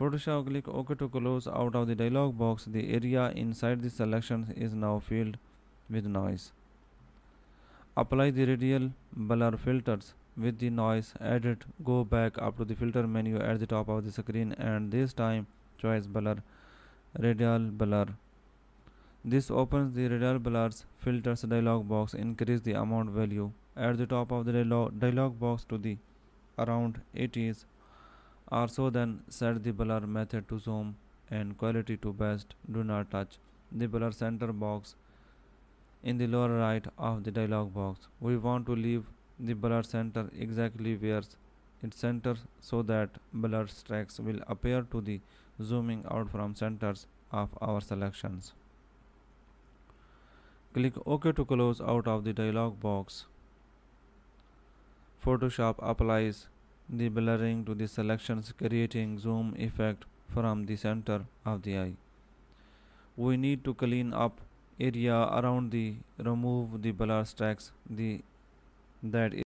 Photoshop, click OK to close out of the dialog box. The area inside the selection is now filled with noise. Apply the radial blur filters with the noise. Edit, go back up to the filter menu at the top of the screen, and this time choose blur, radial blur. This opens the radial blurs filters dialog box. Increase the amount value at the top of the dialog box to the around 80s or so, then set the blur method to zoom and quality to best. Do not touch the blur center box in the lower right of the dialog box. We want to leave the blur center exactly where it centers so that blur strikes will appear to the zooming out from centers of our selections. Click OK to close out of the dialog box. Photoshop applies the blurring to the selections, creating zoom effect from the center of the eye. We need to clean up area around the remove the blur strikes that